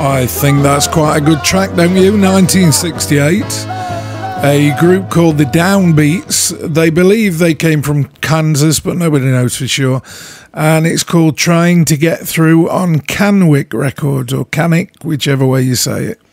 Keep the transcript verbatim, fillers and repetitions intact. I think that's quite a good track, don't you? nineteen sixty-eight. A group called The Downbeats. They believe they came from Kansas, but nobody knows for sure. And it's called Trying To Get Through on Kanwic Records, or Kanwic, whichever way you say it.